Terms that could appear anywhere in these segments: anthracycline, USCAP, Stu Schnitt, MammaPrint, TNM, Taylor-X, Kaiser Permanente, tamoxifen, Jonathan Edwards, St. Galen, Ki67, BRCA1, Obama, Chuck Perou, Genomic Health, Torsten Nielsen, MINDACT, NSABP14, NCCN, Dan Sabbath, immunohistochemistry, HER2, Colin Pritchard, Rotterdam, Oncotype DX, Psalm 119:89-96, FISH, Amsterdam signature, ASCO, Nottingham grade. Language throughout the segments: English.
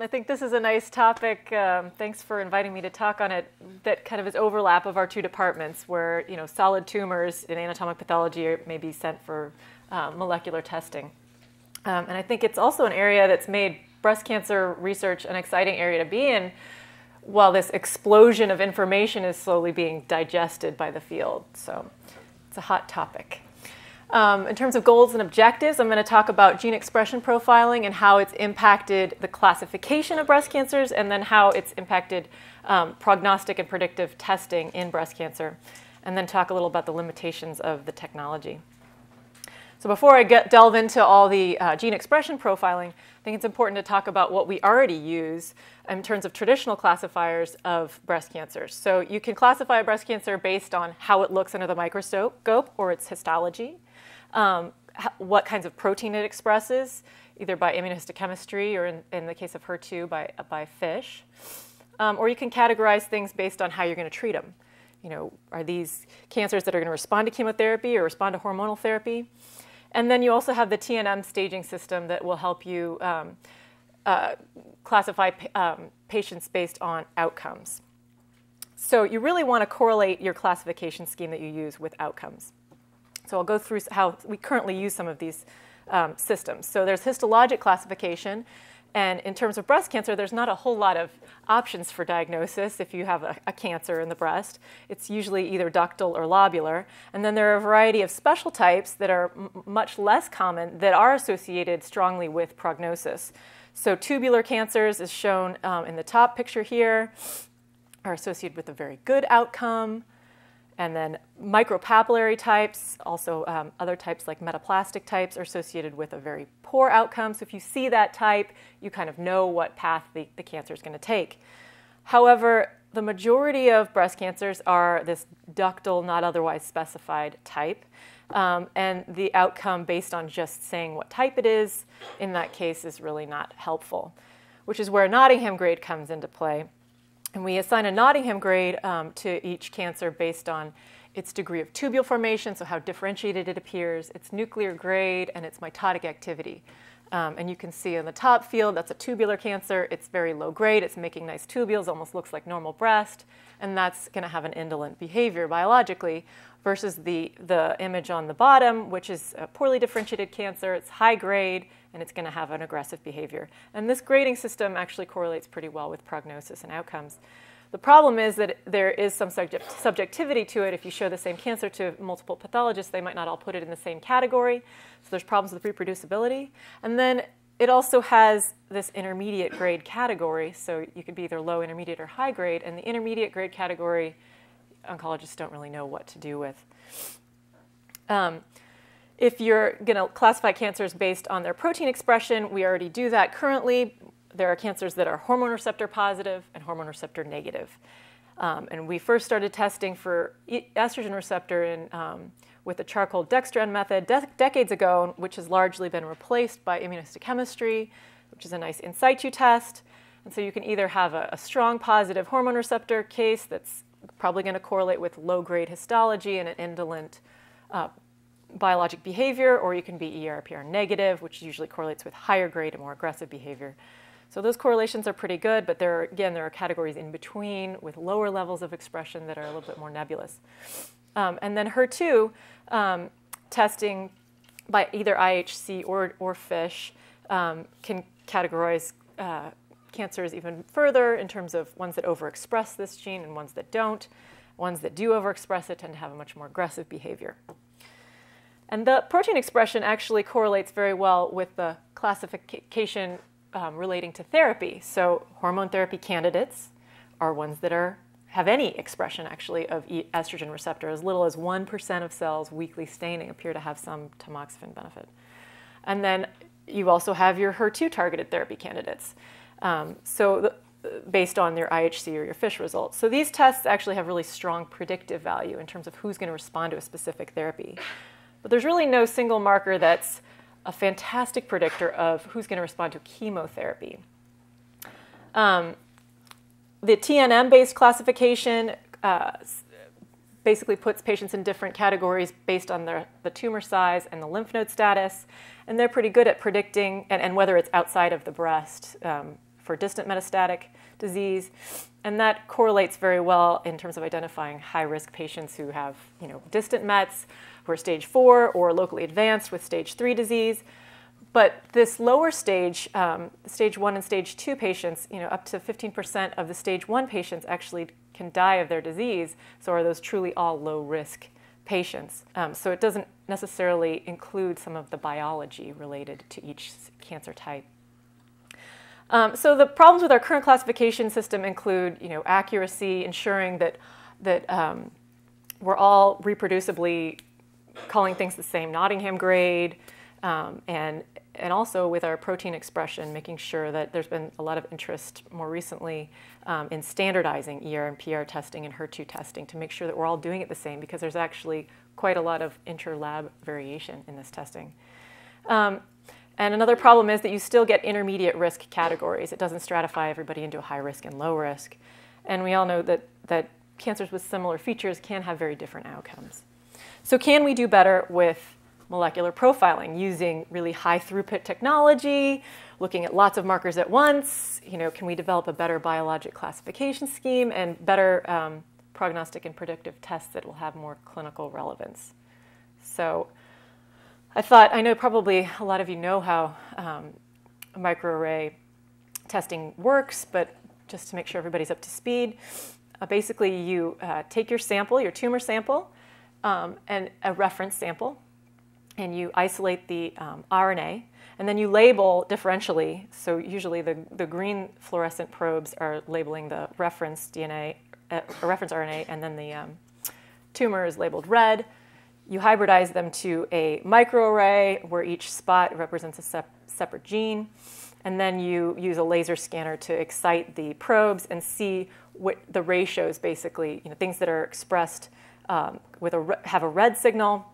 I think this is a nice topic. Thanks for inviting me to talk on it. That kind of is overlap of our two departments, where solid tumors in anatomic pathology may be sent for molecular testing. And I think it's also an area that's made breast cancer research an exciting area to be in, while this explosion of information is slowly being digested by the field. So it's a hot topic. In terms of goals and objectives, I'm going to talk about gene expression profiling and how it's impacted the classification of breast cancers, and then how it's impacted prognostic and predictive testing in breast cancer, and then talk a little about the limitations of the technology. So before I delve into all the gene expression profiling, I think it's important to talk about what we already use in terms of traditional classifiers of breast cancers. So you can classify a breast cancer based on how it looks under the microscope or its histology, what kinds of protein it expresses, either by immunohistochemistry or in the case of HER2 by FISH. Or you can categorize things based on how you're going to treat them. Are these cancers that are going to respond to chemotherapy or respond to hormonal therapy? And then you also have the TNM staging system that will help you classify patients based on outcomes. So you really want to correlate your classification scheme that you use with outcomes. So I'll go through how we currently use some of these systems. So there's histologic classification. And in terms of breast cancer, there's not a whole lot of options for diagnosis if you have a cancer in the breast. It's usually either ductal or lobular. And then there are a variety of special types that are much less common that are associated strongly with prognosis. So tubular cancers, is shown in the top picture here, are associated with a very good outcome. And then micropapillary types, also other types like metaplastic types, are associated with a very poor outcome. So if you see that type, you kind of know what path the cancer is going to take. However, the majority of breast cancers are this ductal, not otherwise specified type. And the outcome based on just saying what type it is in that case is really not helpful, which is where Nottingham grade comes into play. And we assign a Nottingham grade to each cancer based on its degree of tubule formation, so how differentiated it appears, its nuclear grade, and its mitotic activity. And you can see in the top field, that's a tubular cancer. It's very low grade. It's making nice tubules, almost looks like normal breast. And that's going to have an indolent behavior biologically, versus the image on the bottom, which is a poorly differentiated cancer. It's high grade, and it's going to have an aggressive behavior. And this grading system actually correlates pretty well with prognosis and outcomes. The problem is that there is some subjectivity to it. If you show the same cancer to multiple pathologists, they might not all put it in the same category. So there's problems with reproducibility. And then it also has this intermediate grade category. So you could be either low, intermediate, or high grade. And the intermediate grade category, oncologists don't really know what to do with. If you're going to classify cancers based on their protein expression, we already do that currently. There are cancers that are hormone receptor positive and hormone receptor negative. And we first started testing for estrogen receptor with the charcoal dextran method decades ago, which has largely been replaced by immunohistochemistry, which is a nice in situ test. And so you can either have a strong positive hormone receptor case that's probably going to correlate with low-grade histology and an indolent biologic behavior, or you can be ER/PR negative, which usually correlates with higher grade and more aggressive behavior. So those correlations are pretty good, but there are categories in between with lower levels of expression that are a little bit more nebulous. And then HER2 testing by either IHC or FISH can categorize cancers even further in terms of ones that overexpress this gene and ones that don't. Ones that do overexpress it tend to have a much more aggressive behavior. And the protein expression actually correlates very well with the classification relating to therapy. So hormone therapy candidates are ones that have any expression, actually, of estrogen receptor. As little as 1% of cells weekly staining appear to have some tamoxifen benefit. And then you also have your HER2-targeted therapy candidates, based on their IHC or your FISH results. So these tests actually have really strong predictive value in terms of who's going to respond to a specific therapy. But there's really no single marker that's a fantastic predictor of who's going to respond to chemotherapy. The TNM-based classification basically puts patients in different categories based on the tumor size and the lymph node status. And they're pretty good at predicting, and whether it's outside of the breast for distant metastatic disease, and that correlates very well in terms of identifying high-risk patients who have, distant mets, who are stage 4 or locally advanced with stage 3 disease. But this lower stage, stage 1 and stage 2 patients, up to 15% of the stage 1 patients actually can die of their disease. So are those truly all low-risk patients? So it doesn't necessarily include some of the biology related to each cancer type. So the problems with our current classification system include, accuracy, ensuring that we're all reproducibly calling things the same Nottingham grade, and also with our protein expression, making sure that there's been a lot of interest more recently in standardizing ER and PR testing and HER2 testing to make sure that we're all doing it the same, because there's actually quite a lot of inter-lab variation in this testing. And another problem is that you still get intermediate risk categories. It doesn't stratify everybody into a high risk and low risk. And we all know that cancers with similar features can have very different outcomes. So can we do better with molecular profiling using really high throughput technology, looking at lots of markers at once? Can we develop a better biologic classification scheme and better prognostic and predictive tests that will have more clinical relevance? So I know probably a lot of you know how microarray testing works, but just to make sure everybody's up to speed, basically you take your sample, your tumor sample, and a reference sample, and you isolate the RNA, and then you label differentially. So usually the green fluorescent probes are labeling the reference DNA, reference RNA, and then the tumor is labeled red. You hybridize them to a microarray where each spot represents a separate gene, and then you use a laser scanner to excite the probes and see what the ratios, basically, things that are expressed have a red signal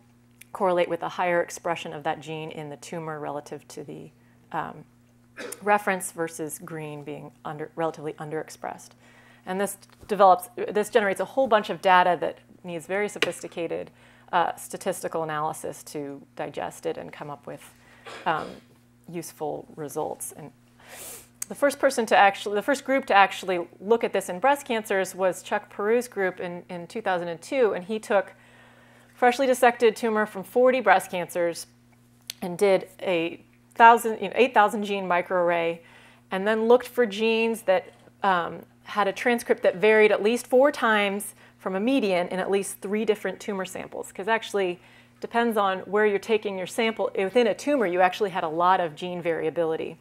correlate with a higher expression of that gene in the tumor relative to the reference, versus green being relatively underexpressed. And this generates a whole bunch of data that needs very sophisticated statistical analysis to digest it and come up with useful results. And the first group to actually look at this in breast cancers was Chuck Perou's group in 2002, and he took freshly dissected tumor from 40 breast cancers and did a 8,000 gene microarray, and then looked for genes that had a transcript that varied at least 4 times from a median in at least 3 different tumor samples, because actually depends on where you're taking your sample. Within a tumor, you actually had a lot of gene variability.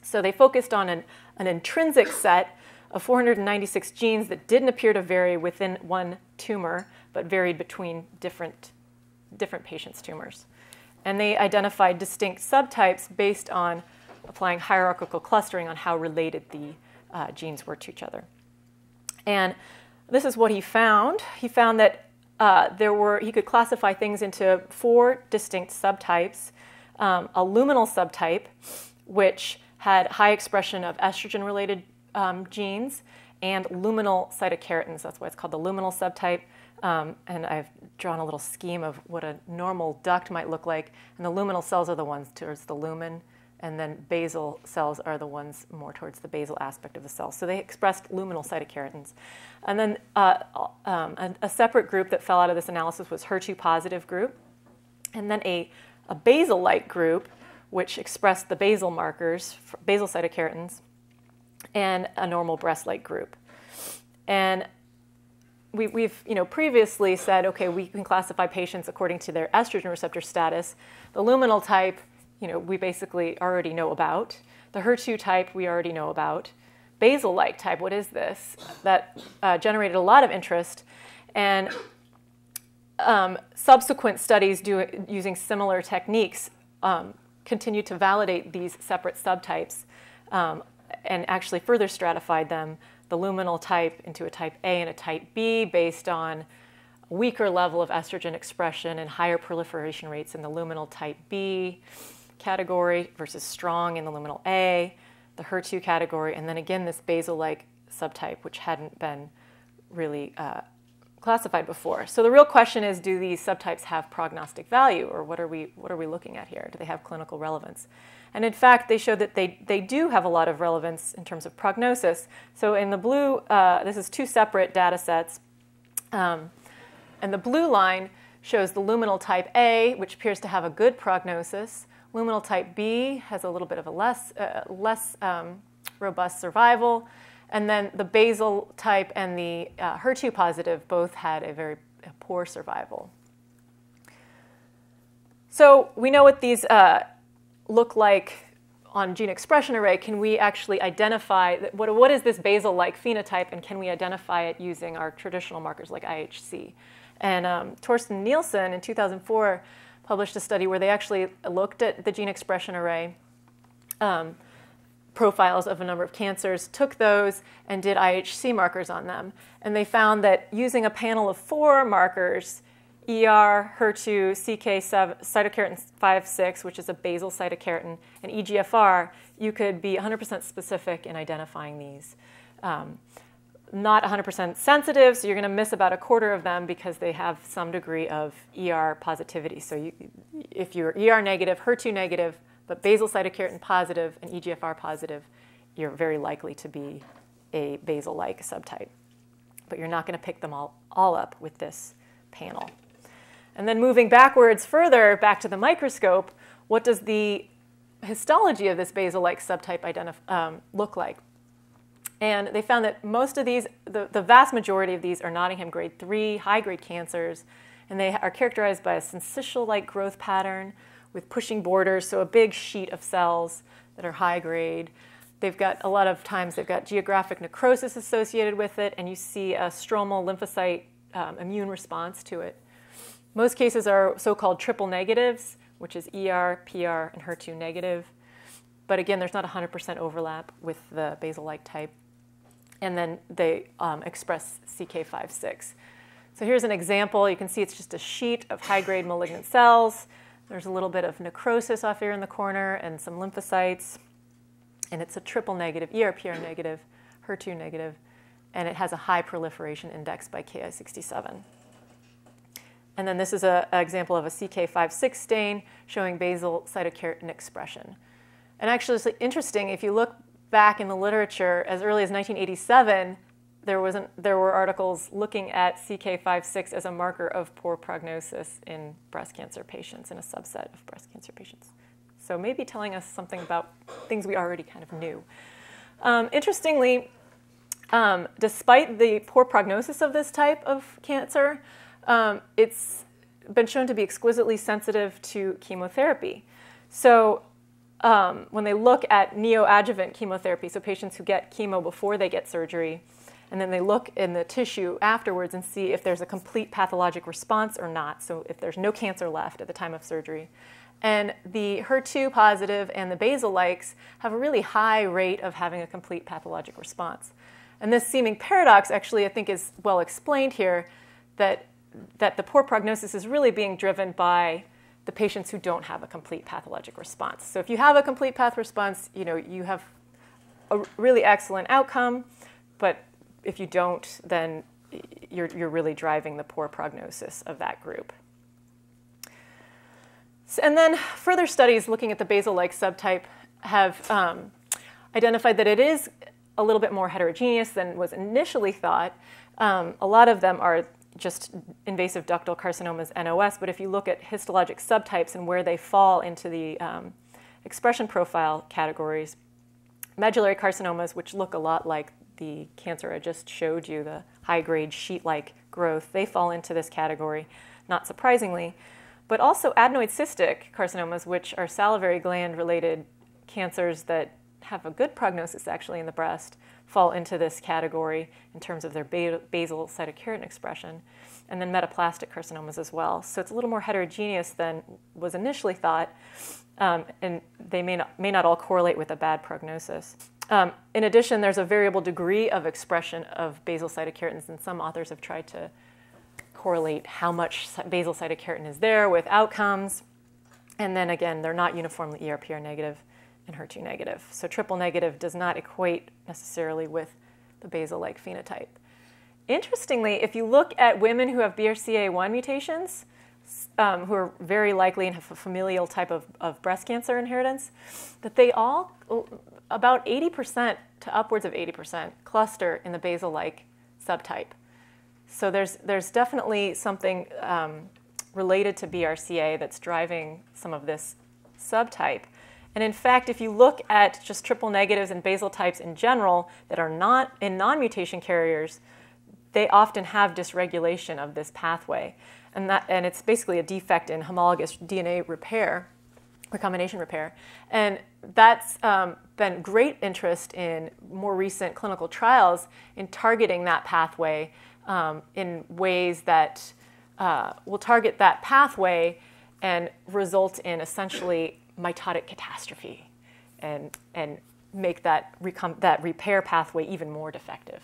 So they focused on an intrinsic set of 496 genes that didn't appear to vary within one tumor, but varied between different patients' tumors. And they identified distinct subtypes based on applying hierarchical clustering on how related the genes were to each other. And this is what he found. He found that he could classify things into 4 distinct subtypes. A luminal subtype, which had high expression of estrogen-related genes, and luminal cytokeratins. That's why it's called the luminal subtype. And I've drawn a little scheme of what a normal duct might look like. And the luminal cells are the ones towards the lumen, and then basal cells are the ones more towards the basal aspect of the cell. So they expressed luminal cytokeratins. And then a separate group that fell out of this analysis was HER2-positive group, and then a basal-like group, which expressed the basal markers, basal cytokeratins, and a normal breast-like group. And we've previously said, okay, we can classify patients according to their estrogen receptor status. The luminal type, we basically already know about. The HER2 type, we already know about. Basal-like type, what is this? That generated a lot of interest. And subsequent studies using similar techniques continued to validate these separate subtypes and actually further stratified them, the luminal type into a type A and a type B, based on weaker level of estrogen expression and higher proliferation rates in the luminal type B category versus strong in the luminal A, the HER2 category, and then again this basal-like subtype, which hadn't been really classified before. So the real question is, do these subtypes have prognostic value, or what are we looking at here? Do they have clinical relevance? And in fact, they show that they do have a lot of relevance in terms of prognosis. So in the blue, this is two separate data sets. And the blue line shows the luminal type A, which appears to have a good prognosis. Luminal type B has a little bit of a less robust survival. And then the basal type and the HER2 positive both had a very poor survival. So we know what these look like on gene expression array. Can we actually identify what is this basal-like phenotype, and can we identify it using our traditional markers like IHC? And Torsten Nielsen in 2004 published a study where they actually looked at the gene expression array profiles of a number of cancers, took those, and did IHC markers on them. And they found that using a panel of 4 markers, ER, HER2, CK7, cytokeratin 5,6, which is a basal cytokeratin, and EGFR, you could be 100% specific in identifying these. Not 100% sensitive, so you're going to miss about 25% of them because they have some degree of ER positivity. So if you're ER negative, HER2 negative, but basal cytokeratin positive and EGFR positive, you're very likely to be a basal-like subtype. But you're not going to pick them all up with this panel. And then moving backwards further, back to the microscope, what does the histology of this basal-like subtype look like? And they found that most of these, the vast majority of these are Nottingham grade 3, high-grade cancers, and they are characterized by a syncytial-like growth pattern with pushing borders, so a big sheet of cells that are high grade. They've got a lot of times they've got geographic necrosis associated with it, and you see a stromal lymphocyte immune response to it. Most cases are so-called triple negatives, which is ER, PR, and HER2 negative. But again, there's not 100% overlap with the basal-like type. And then they express CK5/6. So here's an example. You can see it's just a sheet of high-grade malignant cells. There's a little bit of necrosis off here in the corner and some lymphocytes. And it's a triple negative, ER/PR negative, HER2 negative, and it has a high proliferation index by Ki67. And then this is an example of a CK56 stain showing basal cytokeratin expression. And actually, it's interesting, if you look back in the literature, as early as 1987, there were articles looking at CK56 as a marker of poor prognosis in breast cancer patients, in a subset of breast cancer patients. So maybe telling us something about things we already kind of knew. Interestingly, despite the poor prognosis of this type of cancer, it's been shown to be exquisitely sensitive to chemotherapy. So when they look at neoadjuvant chemotherapy, so patients who get chemo before they get surgery, and then they look in the tissue afterwards and see if there's a complete pathologic response or not, so if there's no cancer left at the time of surgery. And the HER2 positive and the basal-likes have a really high rate of having a complete pathologic response. And this seeming paradox actually, I think, is well explained here, that the poor prognosis is really being driven by the patients who don't have a complete pathologic response. So if you have a complete path response, you have a really excellent outcome, but if you don't, then you're really driving the poor prognosis of that group. So, and then further studies looking at the basal-like subtype have identified that it is a little bit more heterogeneous than was initially thought. A lot of them are just invasive ductal carcinomas, NOS, but if you look at histologic subtypes and where they fall into the expression profile categories, medullary carcinomas, which look a lot like the cancer I just showed you, the high-grade sheet-like growth, they fall into this category, not surprisingly. But also adenoid cystic carcinomas, which are salivary gland-related cancers that have a good prognosis actually in the breast, fall into this category in terms of their basal cytokeratin expression, and then metaplastic carcinomas as well. So it's a little more heterogeneous than was initially thought, and they may not all correlate with a bad prognosis. In addition, there's a variable degree of expression of basal cytokeratins, and some authors have tried to correlate how much basal cytokeratin is there with outcomes. And then again, they're not uniformly ER/PR negative and HER2 negative. So triple negative does not equate necessarily with the basal-like phenotype. Interestingly, if you look at women who have BRCA1 mutations, who are very likely and have a familial type of breast cancer inheritance, that they all, about 80% to upwards of 80%, cluster in the basal-like subtype. So there's definitely something related to BRCA that's driving some of this subtype. And in fact, if you look at just triple negatives and basal types in general that are not in non-mutation carriers, they often have dysregulation of this pathway. And it's basically a defect in homologous DNA repair, recombination repair. And that's been great interest in more recent clinical trials in targeting that pathway in ways that will target that pathway and result in essentially mitotic catastrophe and make that repair pathway even more defective.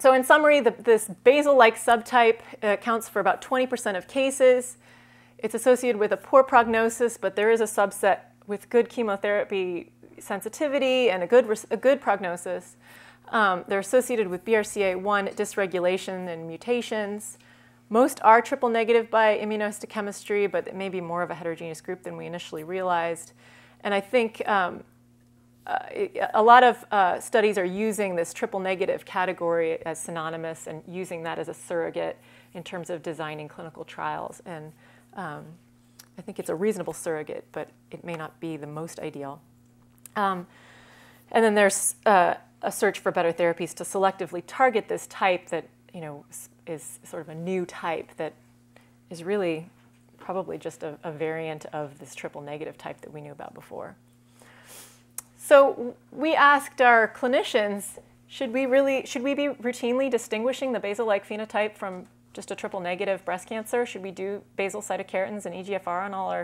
So in summary, this basal-like subtype accounts for about 20% of cases. It's associated with a poor prognosis, but there is a subset with good chemotherapy sensitivity and a good prognosis. They're associated with BRCA1 dysregulation and mutations. Most are triple negative by immunohistochemistry, but it may be more of a heterogeneous group than we initially realized. And I think a lot of studies are using this triple negative category as synonymous and using that as a surrogate in terms of designing clinical trials. And I think it's a reasonable surrogate, but it may not be the most ideal. And then there's a search for better therapies to selectively target this type that, you know, is sort of a new type that is really probably just a variant of this triple negative type that we knew about before. So we asked our clinicians, should we be routinely distinguishing the basal-like phenotype from just a triple negative breast cancer? Should we do basal cytokeratins and EGFR on all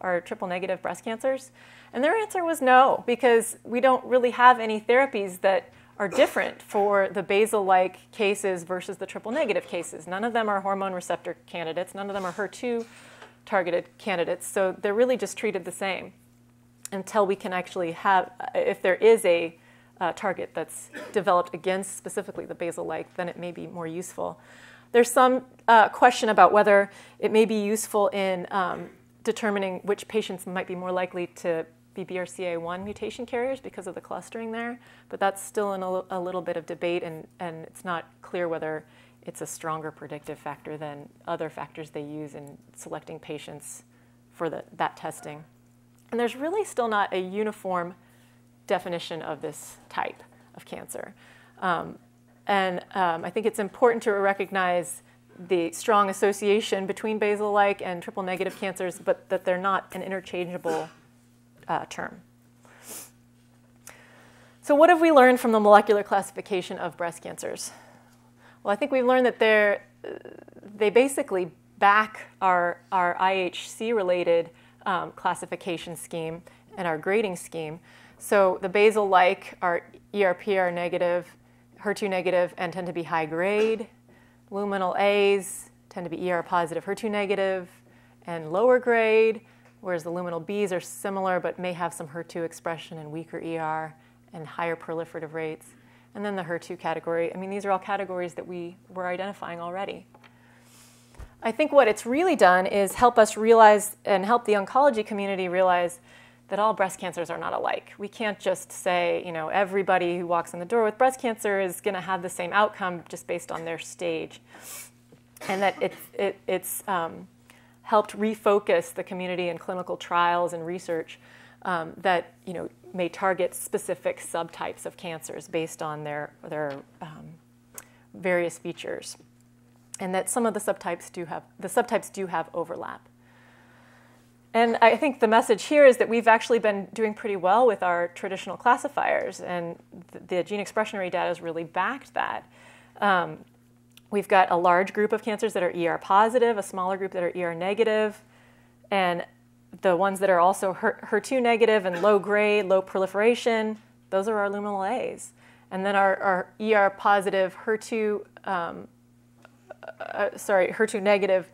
our triple negative breast cancers? And their answer was no, because we don't really have any therapies that are different for the basal-like cases versus the triple negative cases. None of them are hormone receptor candidates. None of them are HER2 targeted candidates. So they're really just treated the same until we can actually have, if there is a target that's developed against specifically the basal-like, then it may be more useful. There's some question about whether it may be useful in determining which patients might be more likely to be BRCA1 mutation carriers because of the clustering there, but that's still in a little bit of debate, and it's not clear whether it's a stronger predictive factor than other factors they use in selecting patients for that testing. And there's really still not a uniform definition of this type of cancer. I think it's important to recognize the strong association between basal-like and triple-negative cancers, but that they're not an interchangeable term. So what have we learned from the molecular classification of breast cancers? Well, I think we've learned that they basically back our IHC-related classification scheme and our grading scheme. So the basal-like are ERPR negative, HER2 negative, and tend to be high grade. Luminal A's tend to be ER positive, HER2 negative, and lower grade, whereas the luminal B's are similar but may have some HER2 expression and weaker ER and higher proliferative rates. And then the HER2 category. I mean, these are all categories that we were identifying already. I think what it's really done is help us realize and help the oncology community realize that all breast cancers are not alike. We can't just say, you know, everybody who walks in the door with breast cancer is going to have the same outcome just based on their stage. And that it's helped refocus the community in clinical trials and research that, you know, may target specific subtypes of cancers based on their various features. And that some of the subtypes do have overlap. And I think the message here is that we've actually been doing pretty well with our traditional classifiers, and the gene expressionary data has really backed that. We've got a large group of cancers that are ER positive, a smaller group that are ER negative, and the ones that are also HER2 negative and low grade, low proliferation, those are our luminal A's. And then our ER positive HER2 negative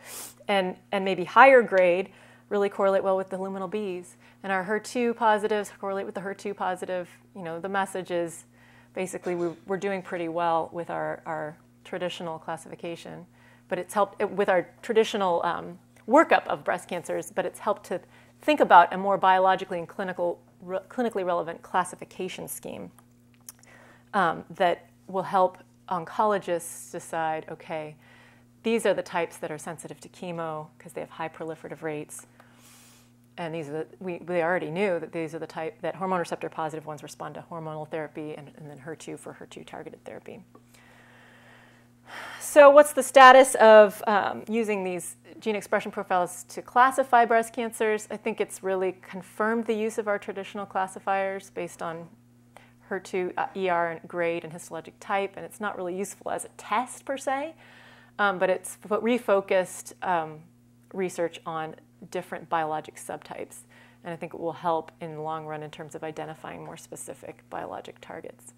and maybe higher grade really correlate well with the luminal B's. And our HER2 positives correlate with the HER2 positive. You know, the message is basically we're doing pretty well with our traditional classification. but it's helped with our traditional workup of breast cancers, but it's helped to think about a more biologically and clinically relevant classification scheme that will help oncologists decide, okay, these are the types that are sensitive to chemo because they have high proliferative rates. And these are the, we already knew that these are the type that hormone receptor positive ones respond to hormonal therapy and then HER2 for HER2 targeted therapy. So what's the status of using these gene expression profiles to classify breast cancers? I think it's really confirmed the use of our traditional classifiers based on HER2, ER, and grade and histologic type, and it's not really useful as a test per se, but it's refocused research on different biologic subtypes, and I think it will help in the long run in terms of identifying more specific biologic targets.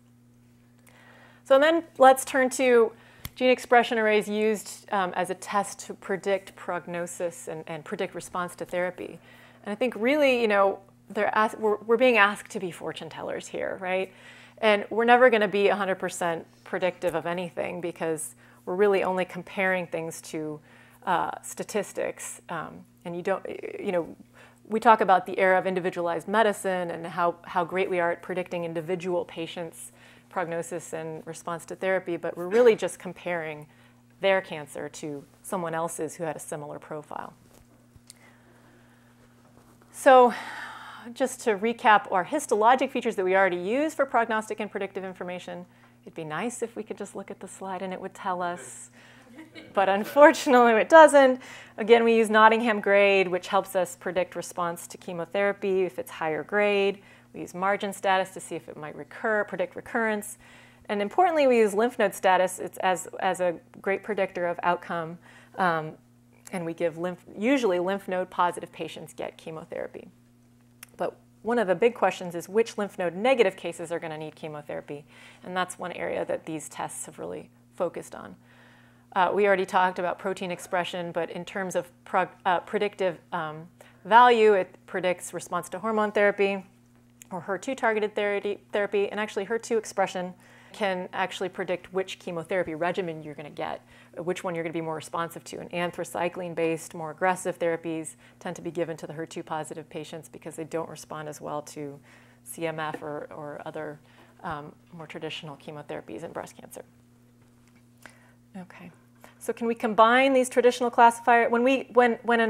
So then let's turn to gene expression arrays used as a test to predict prognosis and predict response to therapy. And I think really, you know, we're being asked to be fortune tellers here, right? And we're never going to be 100% predictive of anything because we're really only comparing things to statistics. And you don't, you know, we talk about the era of individualized medicine and how great we are at predicting individual patients' prognosis and response to therapy, but we're really just comparing their cancer to someone else's who had a similar profile. So just to recap our histologic features that we already use for prognostic and predictive information, it'd be nice if we could just look at the slide and it would tell us, but unfortunately it doesn't. Again, we use Nottingham grade, which helps us predict response to chemotherapy if it's higher grade. We use margin status to see if it might recur, predict recurrence. And importantly, we use lymph node status as a great predictor of outcome. And we give usually lymph node positive patients get chemotherapy. But one of the big questions is which lymph node negative cases are going to need chemotherapy. And that's one area that these tests have really focused on. We already talked about protein expression, but in terms of predictive value, it predicts response to hormone therapy or HER2-targeted therapy, and actually HER2 expression can actually predict which chemotherapy regimen you're going to get, which one you're going to be more responsive to. And anthracycline-based, more aggressive therapies tend to be given to the HER2-positive patients because they don't respond as well to CMF or other more traditional chemotherapies in breast cancer. Okay, so can we combine these traditional classifiers? When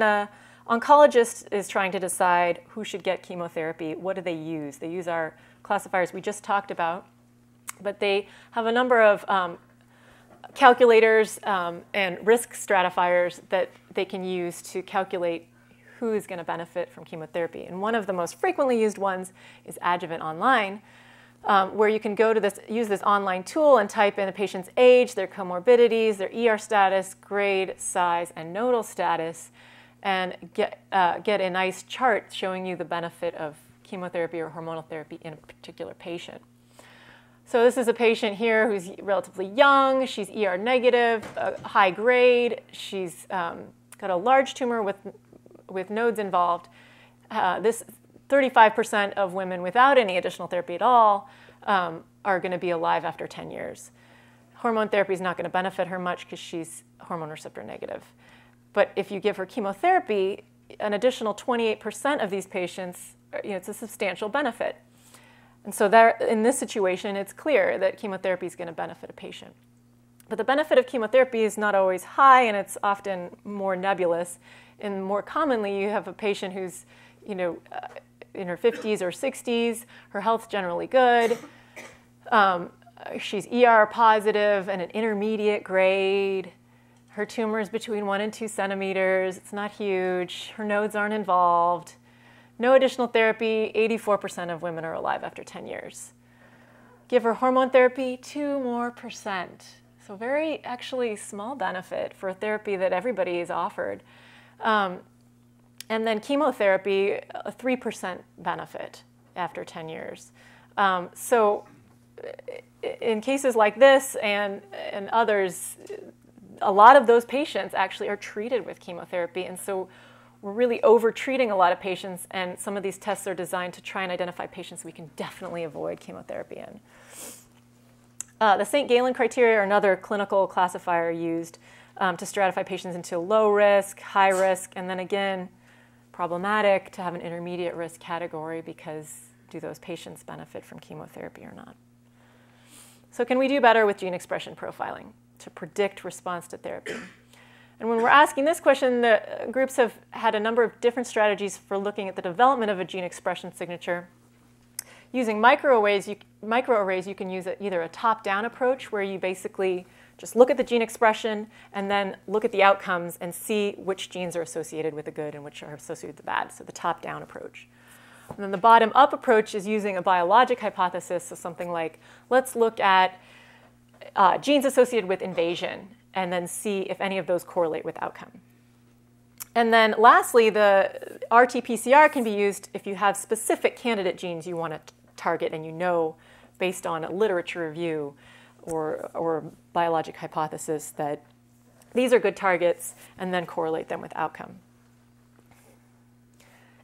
an oncologist is trying to decide who should get chemotherapy, what do they use? They use our classifiers we just talked about, but they have a number of calculators and risk stratifiers that they can use to calculate who is going to benefit from chemotherapy. And one of the most frequently used ones is Adjuvant Online, where you can go to this, use this online tool and type in a patient's age, their comorbidities, their ER status, grade, size, and nodal status, and get a nice chart showing you the benefit of chemotherapy or hormonal therapy in a particular patient. So this is a patient here who's relatively young. She's ER negative, high grade. She's got a large tumor with nodes involved. This 35% of women without any additional therapy at all are going to be alive after 10 years. Hormone therapy is not going to benefit her much because she's hormone receptor negative. But if you give her chemotherapy, an additional 28% of these patients, you know, it's a substantial benefit. And so there, in this situation, it's clear that chemotherapy is going to benefit a patient. But the benefit of chemotherapy is not always high, and it's often more nebulous. And more commonly, you have a patient who's, you know, in her 50s or 60s, her health's generally good. She's ER positive and an intermediate grade. Her tumor is between 1 and 2 centimeters. It's not huge. Her nodes aren't involved. No additional therapy. 84% of women are alive after 10 years. Give her hormone therapy, 2% more. So very actually small benefit for a therapy that everybody is offered. And then chemotherapy, a 3% benefit after 10 years. So in cases like this and others, a lot of those patients actually are treated with chemotherapy. And so we're really over-treating a lot of patients. And some of these tests are designed to try and identify patients we can definitely avoid chemotherapy in. The St. Galen criteria are another clinical classifier used to stratify patients into low risk, high risk, and then again, problematic to have an intermediate risk category because do those patients benefit from chemotherapy or not? So can we do better with gene expression profiling to predict response to therapy? And when we're asking this question, the groups have had a number of different strategies for looking at the development of a gene expression signature. Using microarrays, you can use either a top-down approach where you basically just look at the gene expression and then look at the outcomes and see which genes are associated with the good and which are associated with the bad, so the top-down approach. And then the bottom-up approach is using a biologic hypothesis, so something like, let's look at genes associated with invasion and then see if any of those correlate with outcome. And then lastly, the RT-PCR can be used if you have specific candidate genes you want to target and you know based on a literature review or biologic hypothesis that these are good targets and then correlate them with outcome.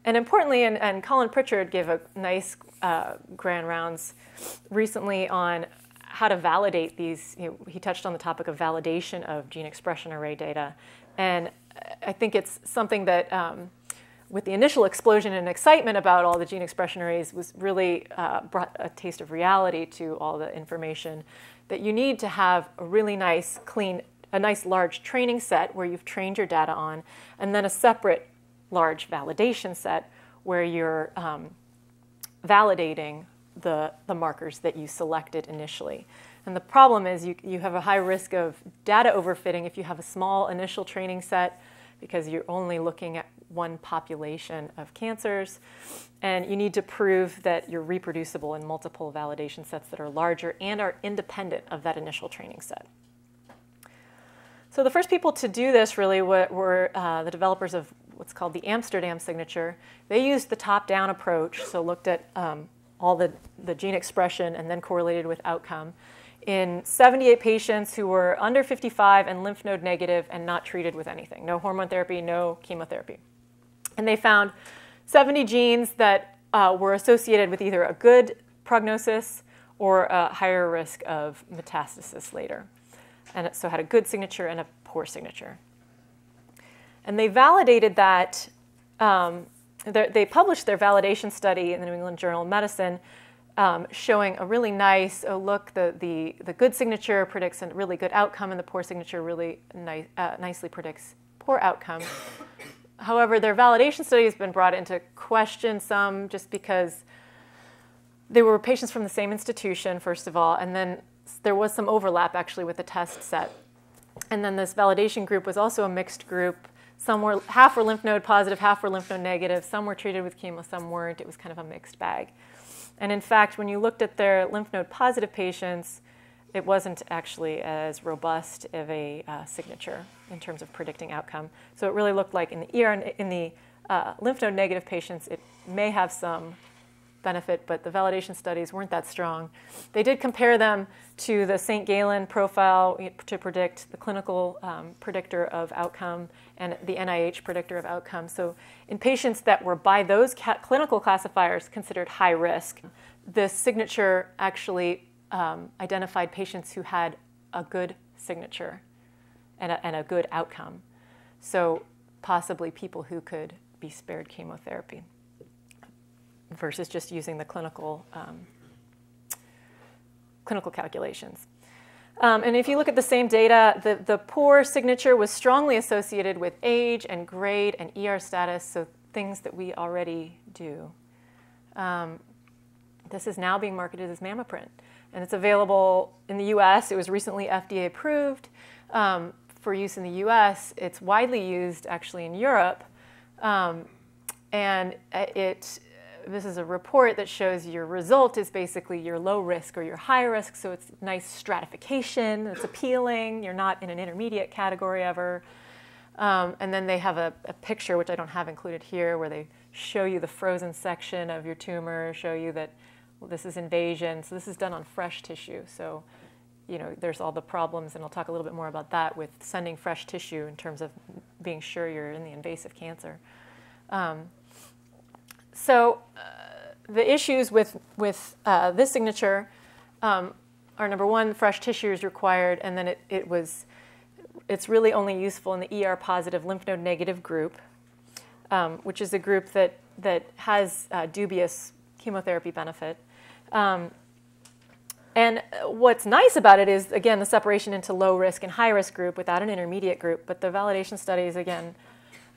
And importantly, and Colin Pritchard gave a nice grand rounds recently on how to validate these. You know, he touched on the topic of validation of gene expression array data. And I think it's something that, with the initial explosion and excitement about all the gene expression arrays, was really brought a taste of reality to all the information that you need to have a really nice, clean, a nice large training set where you've trained your data on, and then a separate large validation set where you're validating the markers that you selected initially. And the problem is you have a high risk of data overfitting if you have a small initial training set because you're only looking at one population of cancers. And you need to prove that you're reproducible in multiple validation sets that are larger and are independent of that initial training set. So the first people to do this really were the developers of what's called the Amsterdam signature. They used the top-down approach, so looked at all the gene expression and then correlated with outcome in 78 patients who were under 55 and lymph node negative and not treated with anything, no hormone therapy, no chemotherapy. And they found 70 genes that were associated with either a good prognosis or a higher risk of metastasis later. And so had a good signature and a poor signature. And they validated that, they published their validation study in the New England Journal of Medicine showing a really nice, oh look, the good signature predicts a really good outcome and the poor signature really nicely predicts poor outcome. However, their validation study has been brought into question some just because they were patients from the same institution, first of all, and then there was some overlap actually with the test set. And then this validation group was also a mixed group. Some were, half were lymph node positive, half were lymph node negative. Some were treated with chemo, some weren't. It was kind of a mixed bag. And in fact, when you looked at their lymph node positive patients, it wasn't actually as robust of a signature in terms of predicting outcome. So it really looked like in the lymph node negative patients, it may have some benefit, but the validation studies weren't that strong. They did compare them to the St. Galen profile to predict the clinical predictor of outcome and the NIH predictor of outcome. So in patients that were by those clinical classifiers considered high risk, this signature actually identified patients who had a good signature and a good outcome. So possibly people who could be spared chemotherapy versus just using the clinical calculations. And if you look at the same data, the poor signature was strongly associated with age and grade and ER status, so things that we already do. This is now being marketed as MammaPrint, and it's available in the US. It was recently FDA approved for use in the US. It's widely used actually in Europe, and this is a report that shows your result is basically your low risk or your high risk, so it's nice stratification, it's appealing, you're not in an intermediate category ever. And then they have a picture, which I don't have included here, where they show you the frozen section of your tumor, show you that, well, this is invasion, so this is done on fresh tissue. So, you know, there's all the problems, and I'll talk a little bit more about that with sending fresh tissue in terms of being sure you're in the invasive cancer. So the issues with this signature are, number one, fresh tissue is required, and then it was it's really only useful in the ER-positive lymph node negative group, which is a group that has dubious chemotherapy benefit. And what's nice about it is, again, the separation into low risk and high risk group without an intermediate group. But the validation studies, again,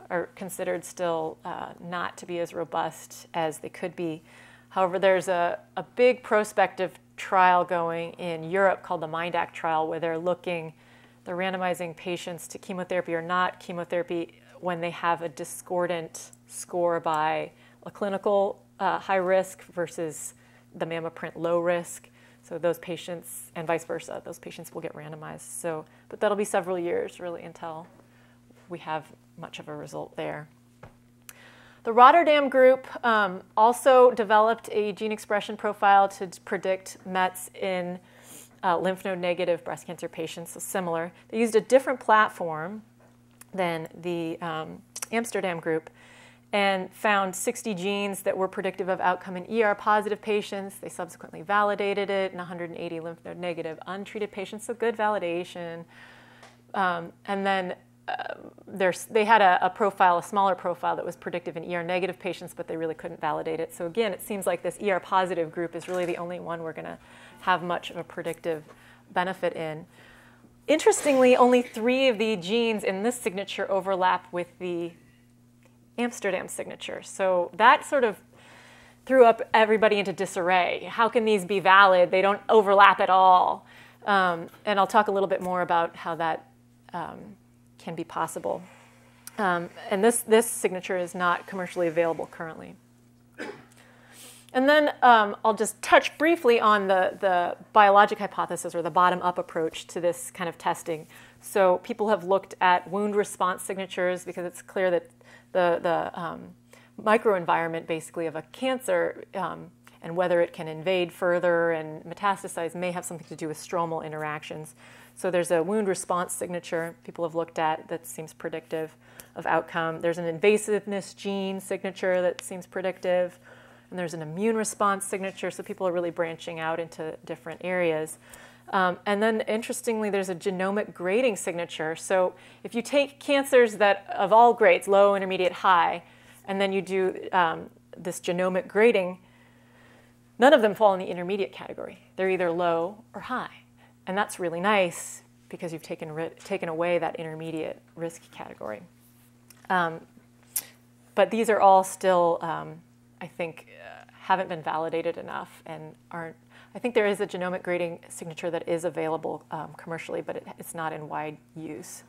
are considered still not to be as robust as they could be. However, there's a big prospective trial going in Europe called the MINDACT trial, where they're randomizing patients to chemotherapy or not chemotherapy when they have a discordant score by a clinical high risk versus the MammaPrint low risk. So those patients, and vice versa, those patients will get randomized. So, but that'll be several years, really, until we have much of a result there. The Rotterdam group also developed a gene expression profile to predict METs in lymph node negative breast cancer patients, so similar. They used a different platform than the Amsterdam group and found 60 genes that were predictive of outcome in ER-positive patients. They subsequently validated it in 180 lymph node negative untreated patients, so good validation. And then they had a smaller profile that was predictive in ER-negative patients, but they really couldn't validate it. So again, it seems like this ER-positive group is really the only one we're going to have much of a predictive benefit in. Interestingly, only 3 of the genes in this signature overlap with the Amsterdam signature. So that sort of threw up everybody into disarray. How can these be valid? They don't overlap at all. And I'll talk a little bit more about how that can be possible. And this signature is not commercially available currently. And then I'll just touch briefly on the biologic hypothesis, or the bottom-up approach to this kind of testing. So people have looked at wound response signatures because it's clear that the microenvironment, basically, of a cancer and whether it can invade further and metastasize may have something to do with stromal interactions. So there's a wound response signature people have looked at that seems predictive of outcome. There's an invasiveness gene signature that seems predictive. And there's an immune response signature. So people are really branching out into different areas. And then, interestingly, there's a genomic grading signature. So if you take cancers that of all grades, low, intermediate, high, and then you do this genomic grading, none of them fall in the intermediate category. They're either low or high. And that's really nice because you've taken away that intermediate risk category. But these are all still, I think, haven't been validated enough and aren't. I think there is a genomic grading signature that is available commercially, but it's not in wide use.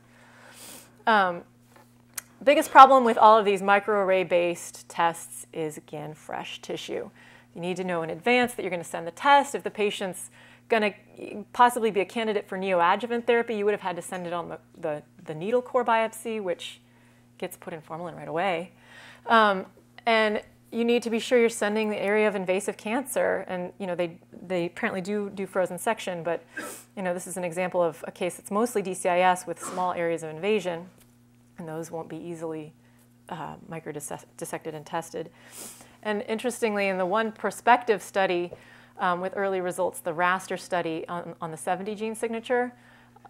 Biggest problem with all of these microarray-based tests is, again, fresh tissue. You need to know in advance that you're going to send the test. If the patient's going to possibly be a candidate for neoadjuvant therapy, you would have had to send it on the needle core biopsy, which gets put in formalin right away. And you need to be sure you're sending the area of invasive cancer. And they apparently do frozen section, but this is an example of a case that's mostly DCIS with small areas of invasion, and those won't be easily microdissected and tested. And interestingly, in the one prospective study with early results, the raster study on the 70 gene signature,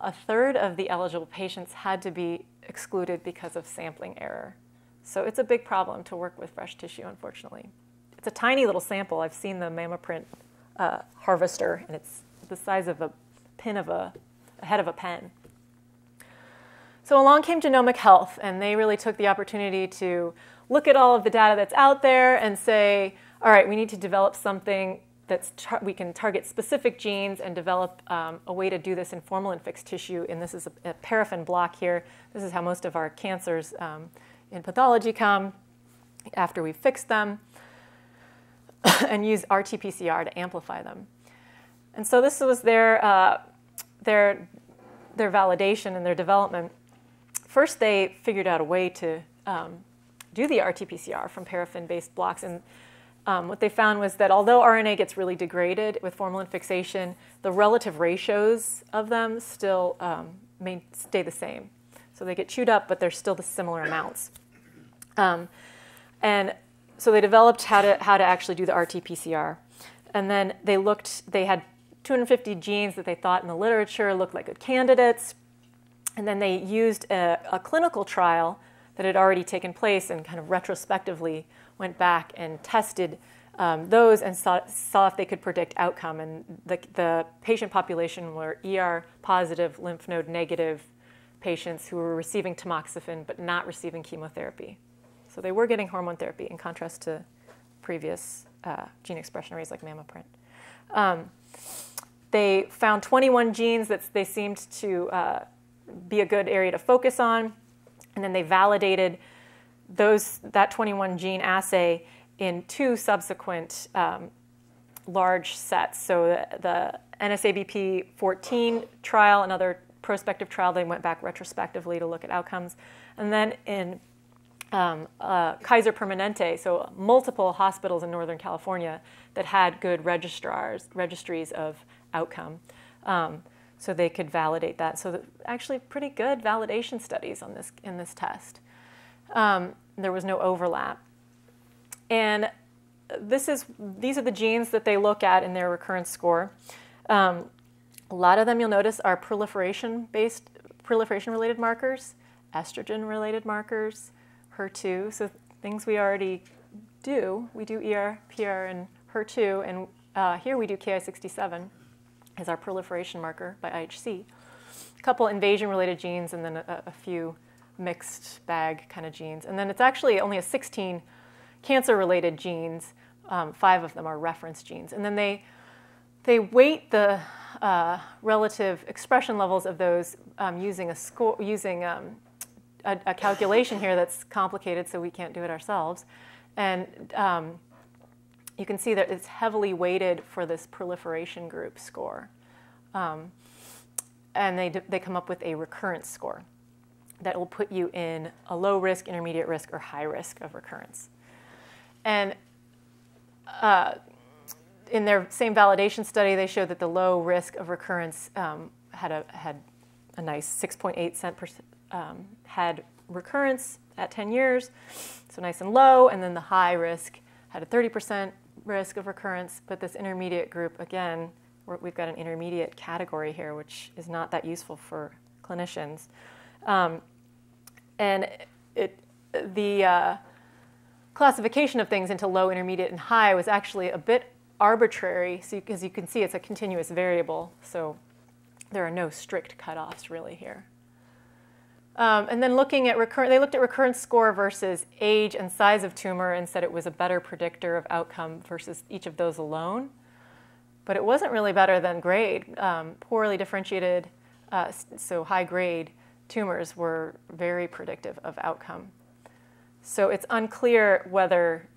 1/3 of the eligible patients had to be excluded because of sampling error. So it's a big problem to work with fresh tissue, unfortunately. It's a tiny little sample. I've seen the MammaPrint harvester, and it's the size of a head of a pen. So along came Genomic Health, and they really took the opportunity to look at all of the data that's out there and say, all right, we need to develop something we can target specific genes and develop a way to do this in formalin-fixed tissue. And this is a paraffin block here. This is how most of our cancers in pathology come after we've fixed them, and use RT-PCR to amplify them. And so this was their validation and their development. First, they figured out a way to do the RT-PCR from paraffin-based blocks. And what they found was that although RNA gets really degraded with formalin fixation, the relative ratios of them still stay the same. So they get chewed up, but they're still the similar amounts. And so they developed how to actually do the RT-PCR. And then they had 250 genes that they thought in the literature looked like good candidates. And then they used a clinical trial that had already taken place and kind of retrospectively went back and tested those and saw if they could predict outcome. And the patient population were ER-positive, lymph node-negative patients who were receiving tamoxifen but not receiving chemotherapy. So they were getting hormone therapy in contrast to previous gene expression arrays like MammaPrint. They found 21 genes that they seemed to be a good area to focus on, and then they validated that 21 gene assay in 2 subsequent large sets. So the NSABP14 trial, another prospective trial, they went back retrospectively to look at outcomes, and then in Kaiser Permanente, so multiple hospitals in Northern California that had good registries of outcome. So they could validate that. So actually pretty good validation studies on in this test. There was no overlap. And these are the genes that they look at in their recurrence score. A lot of them, you'll notice, are proliferation-related markers, estrogen-related markers, HER2, so things we already do. We do ER, PR, and HER2, and here we do Ki67 as our proliferation marker by IHC. A couple invasion-related genes and then a few mixed bag kind of genes. And then it's actually only a 16 cancer-related genes. 5 of them are reference genes. And then they weight the relative expression levels of those using a score, using a calculation here that's complicated, so we can't do it ourselves. And you can see that it's heavily weighted for this proliferation group score. And they come up with a recurrence score that will put you in a low risk, intermediate risk, or high risk of recurrence. And in their same validation study, they showed that the low risk of recurrence had a nice 6.8% had recurrence at 10 years, so nice and low, and then the high risk had a 30% risk of recurrence, but this intermediate group, again, we've got an intermediate category here, which is not that useful for clinicians. And the classification of things into low, intermediate, and high was actually a bit arbitrary, so as you can see, it's a continuous variable, so there are no strict cutoffs really here. And then looking at they looked at recurrence score versus age and size of tumor and said it was a better predictor of outcome versus each of those alone. But it wasn't really better than grade. Poorly differentiated, so high-grade tumors were very predictive of outcome. So it's unclear whether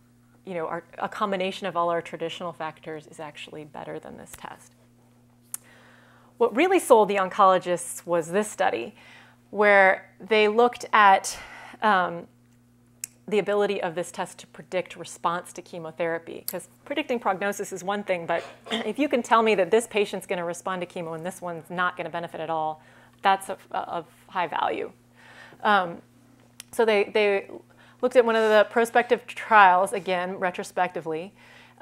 a combination of all our traditional factors is actually better than this test. What really sold the oncologists was this study, where they looked at the ability of this test to predict response to chemotherapy. Because predicting prognosis is one thing, but if you can tell me that this patient's going to respond to chemo and this one's not going to benefit at all, that's of high value. So they looked at one of the prospective trials, again, retrospectively,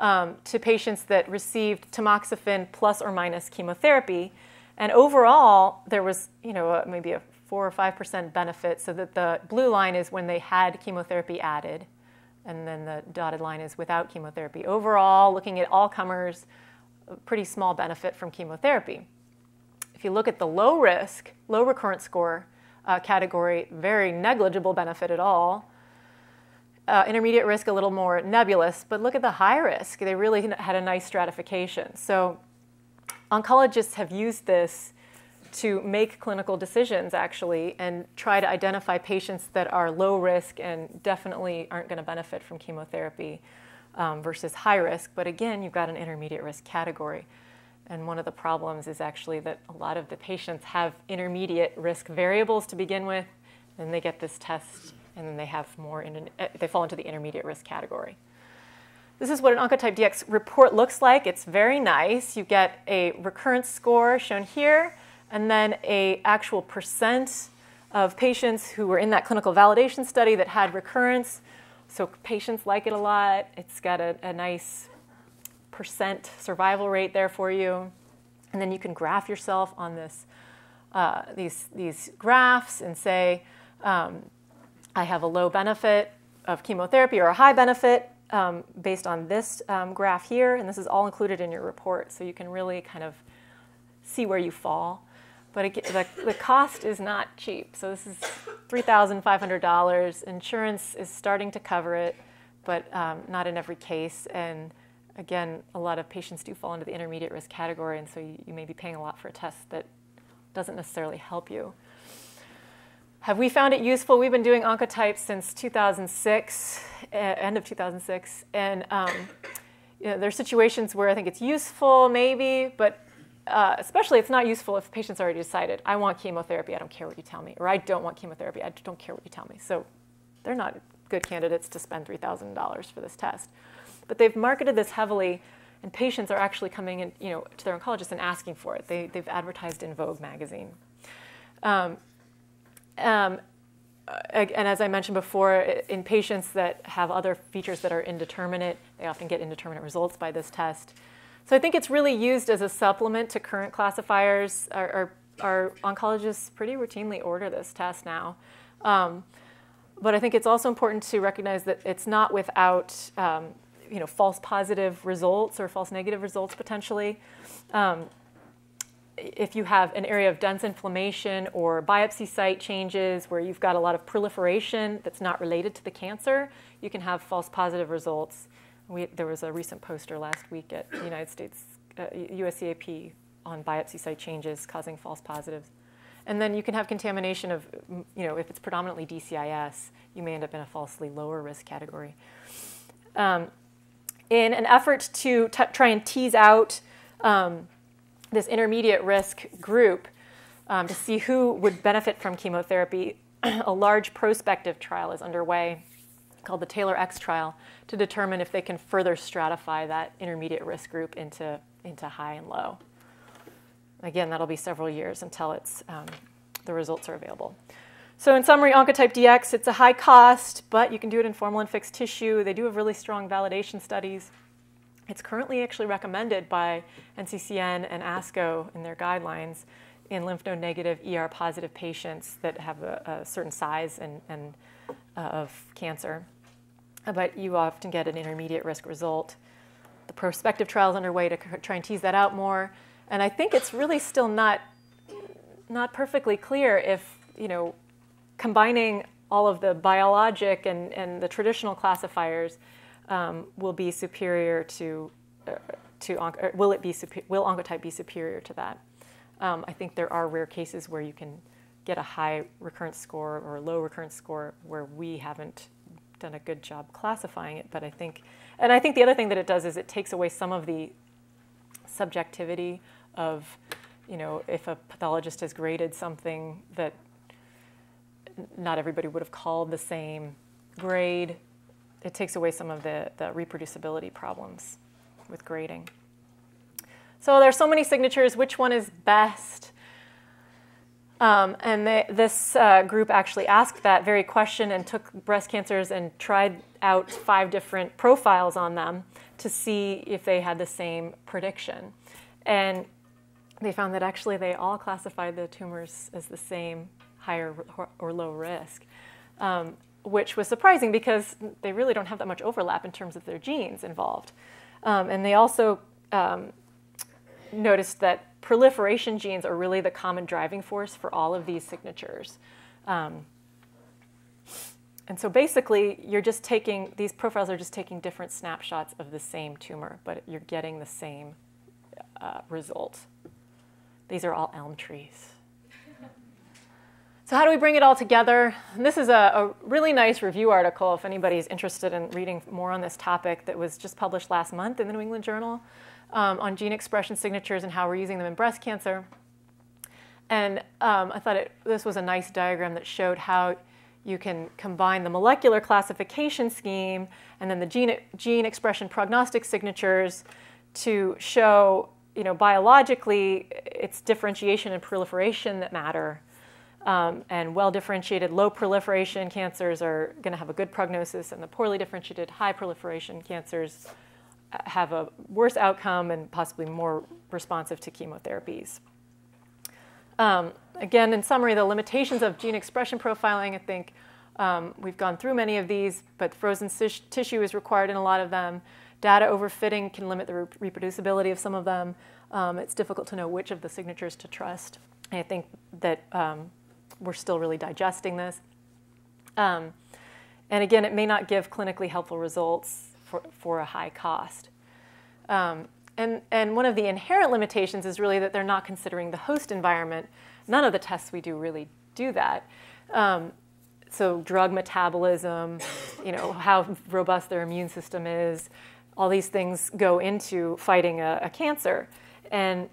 to patients that received tamoxifen plus or minus chemotherapy. And overall, there was maybe a 4 or 5% benefit, so that the blue line is when they had chemotherapy added, and then the dotted line is without chemotherapy. Overall, looking at all comers, a pretty small benefit from chemotherapy. If you look at the low risk, low recurrence score category, very negligible benefit at all. Intermediate risk, a little more nebulous, but look at the high risk. They really had a nice stratification. So oncologists have used this to make clinical decisions, actually, and try to identify patients that are low risk and definitely aren't going to benefit from chemotherapy versus high risk. But again, you've got an intermediate risk category. And one of the problems is actually that a lot of the patients have intermediate risk variables to begin with, then they get this test, and then they have more, they fall into the intermediate risk category. This is what an Oncotype DX report looks like. It's very nice. You get a recurrence score shown here, and then an actual percent of patients who were in that clinical validation study that had recurrence. So patients like it a lot. It's got a nice percent survival rate there for you. And then you can graph yourself on this these graphs and say, I have a low benefit of chemotherapy or a high benefit based on this graph here. And this is all included in your report. So you can really kind of see where you fall. But it, the cost is not cheap. So this is $3,500. Insurance is starting to cover it, but not in every case. And again, a lot of patients do fall into the intermediate risk category. And so you may be paying a lot for a test that doesn't necessarily help you. Have we found it useful? We've been doing Oncotype since 2006, end of 2006. And you know, there are situations where I think it's useful, maybe, but especially it's not useful if the patient's already decided, I want chemotherapy, I don't care what you tell me, or I don't want chemotherapy, I don't care what you tell me. So they're not good candidates to spend $3,000 for this test. But they've marketed this heavily, and patients are actually coming in, you know, to their oncologist and asking for it. They've advertised in Vogue magazine. And as I mentioned before, in patients that have other features that are indeterminate, they often get indeterminate results by this test. So I think it's really used as a supplement to current classifiers. Our oncologists pretty routinely order this test now. But I think it's also important to recognize that it's not without you know, false positive results or false negative results potentially. If you have an area of dense inflammation or biopsy site changes where you've got a lot of proliferation that's not related to the cancer, you can have false positive results. There was a recent poster last week at the United States USCAP on biopsy site changes causing false positives. And then you can have contamination of, you know, if it's predominantly DCIS, you may end up in a falsely lower risk category. In an effort to try and tease out this intermediate risk group to see who would benefit from chemotherapy, a large prospective trial is underway called the Taylor-X trial to determine if they can further stratify that intermediate risk group into high and low. Again, that'll be several years until it's, the results are available. So in summary, Oncotype DX, it's a high cost, but you can do it in formalin fixed tissue. They do have really strong validation studies. It's currently actually recommended by NCCN and ASCO in their guidelines in lymph node negative, ER positive patients that have a certain size and of cancer. But you often get an intermediate risk result. The prospective trial is underway to try and tease that out more. And I think it's really still not perfectly clear if, you know, combining all of the biologic and the traditional classifiers will be superior will Oncotype be superior to that? I think there are rare cases where you can get a high recurrence score or a low recurrence score where we haven't done a good job classifying it. But I think, and I think the other thing that it does is it takes away some of the subjectivity of, you know, if a pathologist has graded something that not everybody would have called the same grade, it takes away some of the reproducibility problems with grading. So there's so many signatures. Which one is best? And this group actually asked that very question and took breast cancers and tried out 5 different profiles on them to see if they had the same prediction. And they found that actually they all classified the tumors as the same higher or low risk, which was surprising because they really don't have that much overlap in terms of their genes involved. And they also noticed that proliferation genes are really the common driving force for all of these signatures. And so basically, these profiles are just taking different snapshots of the same tumor, but you're getting the same result. These are all elm trees. So how do we bring it all together? And this is a really nice review article, if anybody's interested in reading more on this topic, that was just published last month in the New England Journal. On gene expression signatures and how we're using them in breast cancer. And I thought this was a nice diagram that showed how you can combine the molecular classification scheme and then the gene expression prognostic signatures to show, you know, biologically it's differentiation and proliferation that matter. And well-differentiated low proliferation cancers are going to have a good prognosis, and the poorly differentiated high proliferation cancers have a worse outcome and possibly more responsive to chemotherapies. Again, in summary, the limitations of gene expression profiling, I think we've gone through many of these, but frozen tissue is required in a lot of them. Data overfitting can limit the reproducibility of some of them. It's difficult to know which of the signatures to trust. And I think that we're still really digesting this. And again, it may not give clinically helpful results for a high cost. And one of the inherent limitations is really that they're not considering the host environment. None of the tests we do really do that. So drug metabolism, how robust their immune system is, all these things go into fighting a cancer. And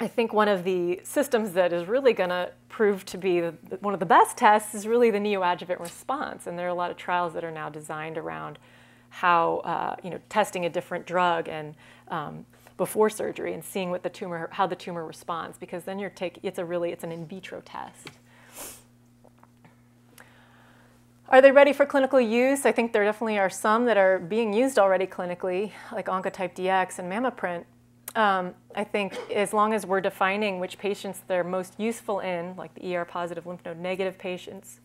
I think one of the systems that is really going to prove to be one of the best tests is really the neoadjuvant response. And there are a lot of trials that are now designed around how testing a different drug and before surgery and seeing what the tumor, how the tumor responds, because then you're it's an in vitro test. Are they ready for clinical use? I think there definitely are some that are being used already clinically, like Oncotype DX and MammaPrint. I think as long as we're defining which patients they're most useful in, like the ER-positive, lymph node negative patients,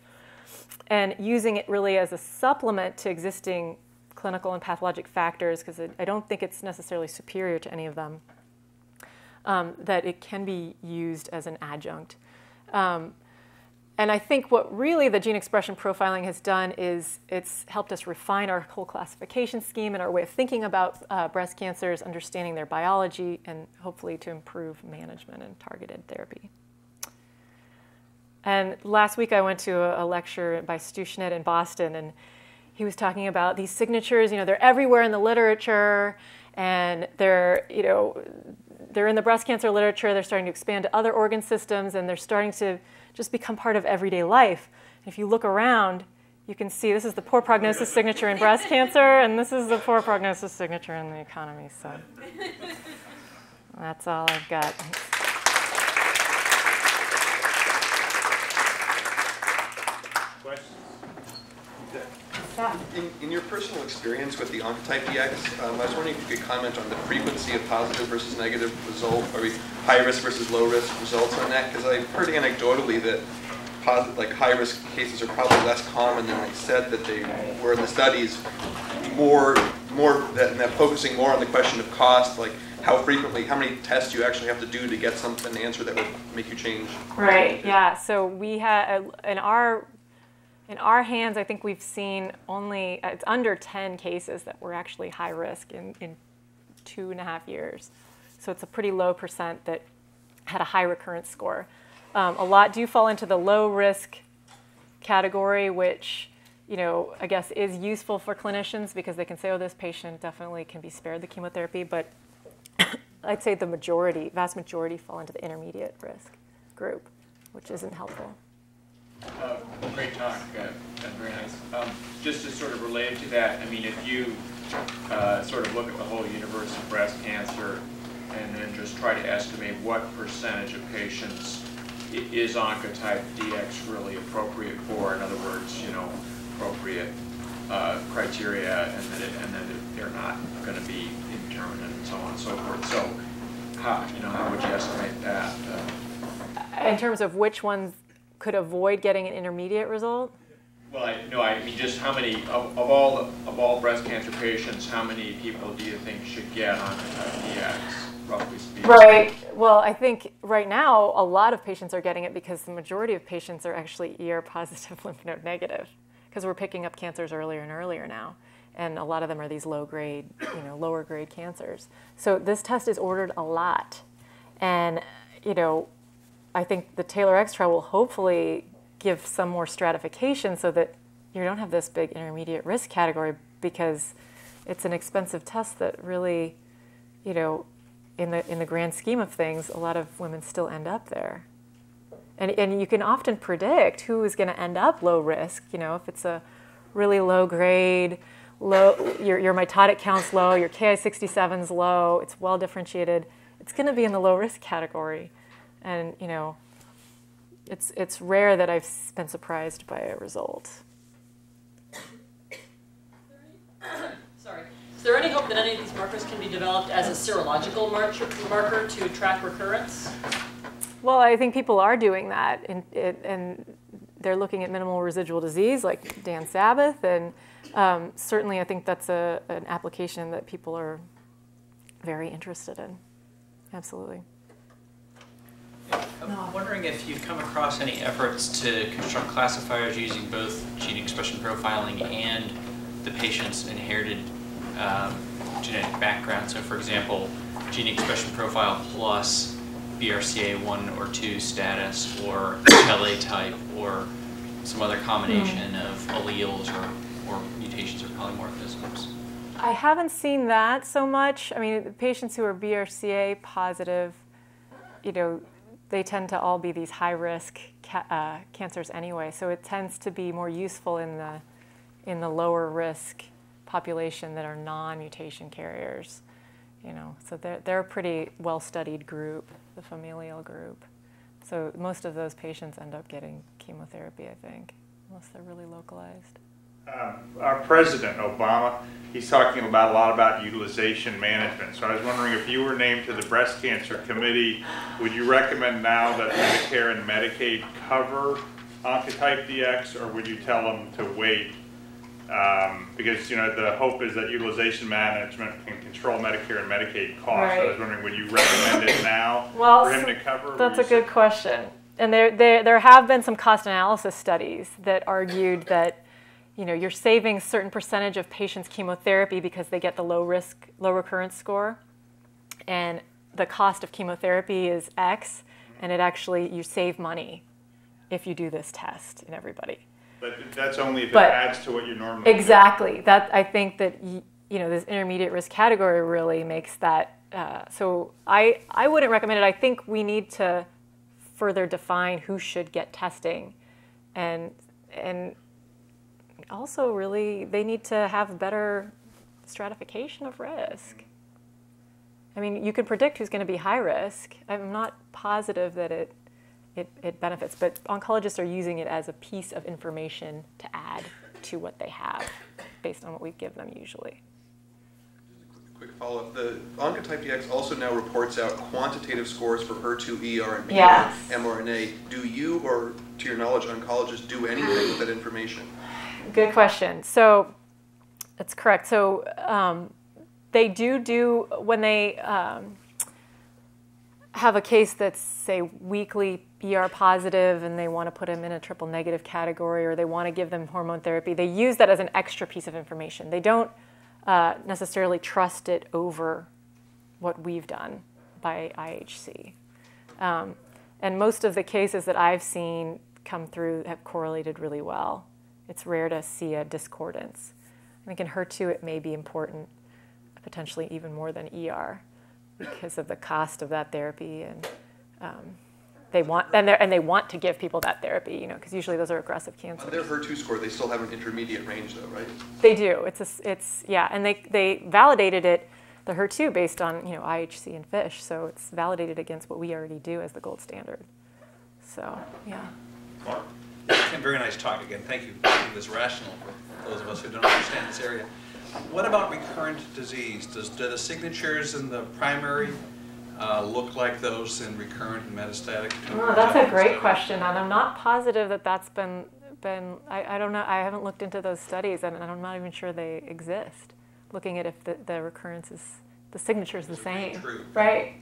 and using it really as a supplement to existing clinical and pathologic factors, because I don't think it's necessarily superior to any of them, that it can be used as an adjunct. And I think what really the gene expression profiling has done is it's helped us refine our whole classification scheme and our way of thinking about breast cancers, understanding their biology, and hopefully to improve management and targeted therapy. And last week I went to a lecture by Stu Schnitt in Boston, and he was talking about these signatures. They're everywhere in the literature, and they're in the breast cancer literature. They're starting to expand to other organ systems, and they're starting to just become part of everyday life. And if you look around, you can see this is the poor prognosis signature in breast cancer, and this is the poor prognosis signature in the economy. So that's all I've got. Questions? In your personal experience with the Oncotype DX, I was wondering if you could comment on the frequency of positive versus negative results, or high risk versus low risk results on that, because I've heard anecdotally that high risk cases are probably less common than they said that they were in the studies, more focusing more on the question of cost, like how frequently, how many tests you actually have to do to get something, an answer that would make you change. Right. Yeah. So we had in our hands, I think we've seen only, it's under 10 cases that were actually high risk in 2.5 years. So it's a pretty low percent that had a high recurrence score. A lot do fall into the low risk category, which, I guess is useful for clinicians because they can say, oh, this patient definitely can be spared the chemotherapy. But I'd say the majority, vast majority fall into the intermediate risk group, which isn't helpful. Great talk. Very nice. Just to sort of relate to that, if you sort of look at the whole universe of breast cancer and then just try to estimate what percentage of patients is Oncotype DX really appropriate for, in other words, appropriate criteria, and that they're not going to be indeterminate and so on and so forth. So, how would you estimate that? In terms of which ones could avoid getting an intermediate result? Well, I mean just how many of all breast cancer patients, how many people do you think should get on DX, roughly speaking? Right. Well, I think right now a lot of patients are getting it because the majority of patients are actually ER positive, lymph node negative, because we're picking up cancers earlier and earlier now, and a lot of them are these low grade, lower grade cancers. So this test is ordered a lot, and I think the Taylor-X trial will hopefully give some more stratification so that you don't have this big intermediate risk category, because it's an expensive test that really, in the grand scheme of things, a lot of women still end up there. And you can often predict who is going to end up low risk. If it's a really low grade, your mitotic count's low, your Ki-67's low, it's well differentiated, it's going to be in the low risk category. And, it's rare that I've been surprised by a result. Sorry. Is there any hope that any of these markers can be developed as a serological marker to track recurrence? Well, I think people are doing that, and they're looking at minimal residual disease, like Dan Sabbath, and certainly I think that's an application that people are very interested in. Absolutely. I'm wondering if you've come across any efforts to construct classifiers using both gene expression profiling and the patient's inherited genetic background. So, for example, gene expression profile plus BRCA1 or 2 status, or HLA type, or some other combination of alleles or mutations or polymorphisms. I haven't seen that so much. I mean, patients who are BRCA positive, you know, they tend to all be these high-risk cancers anyway, so it tends to be more useful in the lower-risk population that are non-mutation carriers. You know, so they're a pretty well-studied group, the familial group. So most of those patients end up getting chemotherapy, I think, unless they're really localized. Our president, Obama, he's talking about a lot about utilization management. So I was wondering, if you were named to the breast cancer committee, would you recommend now that Medicare and Medicaid cover Oncotype DX, or would you tell them to wait? Because, you know, the hope is that utilization management can control Medicare and Medicaid costs. Right. So I was wondering, would you recommend it now for him to cover? That's a good question. And there have been some cost analysis studies that argued that, you know, you're saving a certain percentage of patients' chemotherapy because they get the low risk, low recurrence score, and the cost of chemotherapy is X, and it actually, you save money if you do this test in everybody. But that's only if it adds to what you normally do. That, I think that, you know, this intermediate risk category really makes that, so I wouldn't recommend it. I think we need to further define who should get testing, and also, really, they need to have better stratification of risk. I mean, you can predict who's going to be high risk. I'm not positive that it benefits, but oncologists are using it as a piece of information to add to what they have based on what we give them usually. Just a quick follow-up. The Oncotype DX also now reports out quantitative scores for HER2, ER, and mRNA. Do you, or to your knowledge, oncologists do anything with that information? Good question. So that's correct. So they do, when they have a case that's, say, weakly ER positive and they want to put them in a triple negative category, or they want to give them hormone therapy, they use that as an extra piece of information. They don't necessarily trust it over what we've done by IHC. And most of the cases that I've seen come through have correlated really well. It's rare to see a discordance. I think in HER2 it may be important, potentially even more than ER, because of the cost of that therapy, and they want to give people that therapy, you know, because usually those are aggressive cancers. On their HER2 score, they still have an intermediate range, though, right? They do. Yeah, and they validated it, the HER2, based on, you know, IHC and FISH, so it's validated against what we already do as the gold standard. So yeah. Mark? Tim, very nice talk again. Thank you for making this rational for those of us who don't understand this area. What about recurrent disease? Do the signatures in the primary look like those in recurrent and metastatic? Oh, that's a great question, and I'm not positive that that's been. I don't know. I haven't looked into those studies, and I'm not even sure they exist. Looking at if the recurrence is, the signature is the same, right?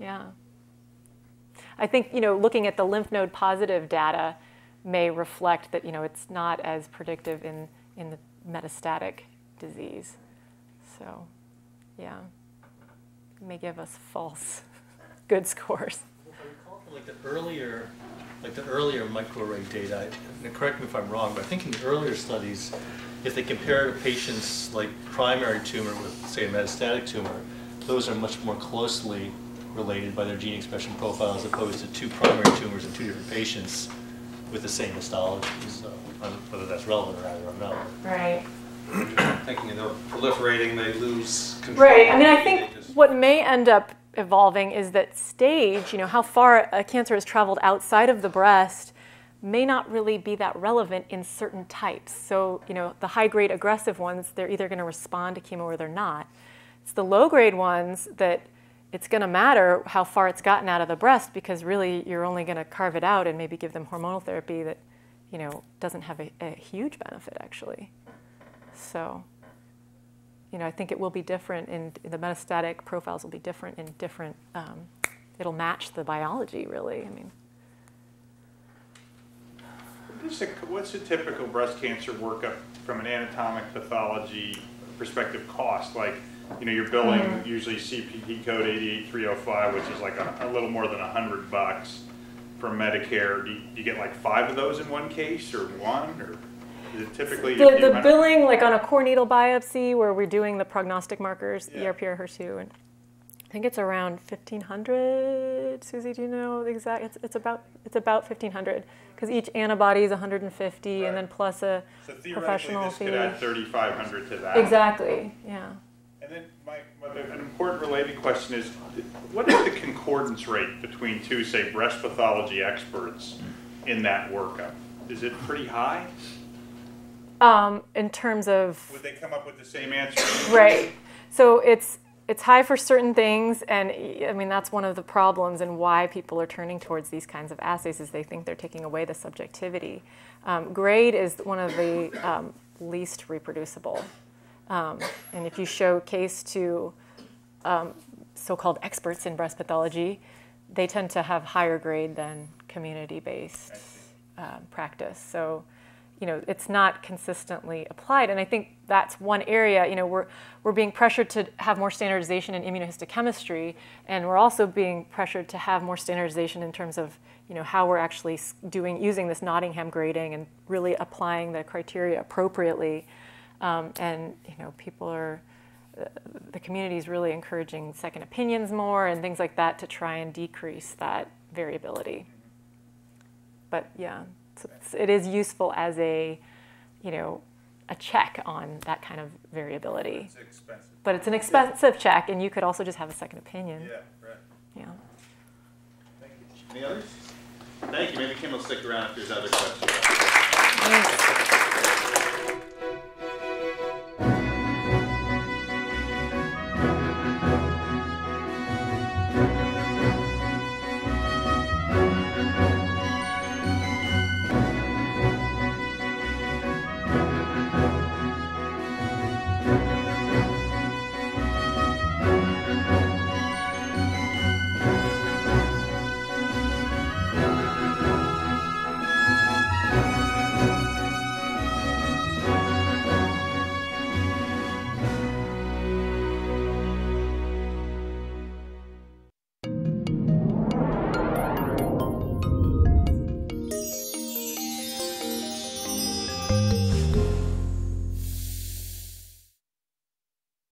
Yeah. I think, you know, looking at the lymph node positive data may reflect that, you know, it's not as predictive in the metastatic disease. So yeah, it may give us false good scores. I recall from like the earlier microarray data, and correct me if I'm wrong, but I think in the earlier studies, if they compare a patient's like primary tumor with, say, a metastatic tumor, those are much more closely related by their gene expression profile as opposed to two primary tumors in two different patients with the same histology. So whether that's relevant or not, I don't know. Right. Thinking they're proliferating, they lose control. Right. I mean, I think what may end up evolving is that stage, you know, how far a cancer has traveled outside of the breast may not really be that relevant in certain types. So, you know, the high-grade aggressive ones, they're either going to respond to chemo or they're not. It's the low-grade ones that it's going to matter how far it's gotten out of the breast, because really you're only going to carve it out and maybe give them hormonal therapy that, you know, doesn't have a huge benefit actually. So, you know, I think it will be different in the metastatic profiles will be different in different, it'll match the biology really, I mean. What's a typical breast cancer workup from an anatomic pathology perspective cost? Like, you know, you're billing usually CPT code 88305, which is like a little more than $100 from Medicare. Do you get like 5 of those in one case, or one, or is it typically the billing like on a core needle biopsy where we're doing the prognostic markers, yeah. ERPR, HER2, and I think it's around 1,500. Susie, do you know the exact? It's about 1,500 because each antibody is 150, right. And then plus a so professional fee. So theoretically, this could add 3,500 to that. Exactly. Yeah. And then an important related question is, what is the concordance rate between two, say, breast pathology experts in that workup? Is it pretty high? In terms of? Would they come up with the same answer? Right. So it's high for certain things, and I mean, that's one of the problems and why people are turning towards these kinds of assays is they think they're taking away the subjectivity. Grade is one of the least reproducible. And if you show case to so-called experts in breast pathology, they tend to have higher grade than community-based practice. So, you know, it's not consistently applied. And I think that's one area, you know, we're being pressured to have more standardization in immunohistochemistry, and we're also being pressured to have more standardization in terms of, you know, how we're actually using this Nottingham grading and really applying the criteria appropriately. And, you know, people are, the community is really encouraging second opinions more and things like that to try and decrease that variability. But yeah, it is useful as a, you know, a check on that kind of variability. It's expensive. But it's an expensive check, and you could also just have a second opinion. Yeah, right. Yeah. Thank you. Any others? Thank you. Maybe Kim will stick around if there's other questions. Thanks.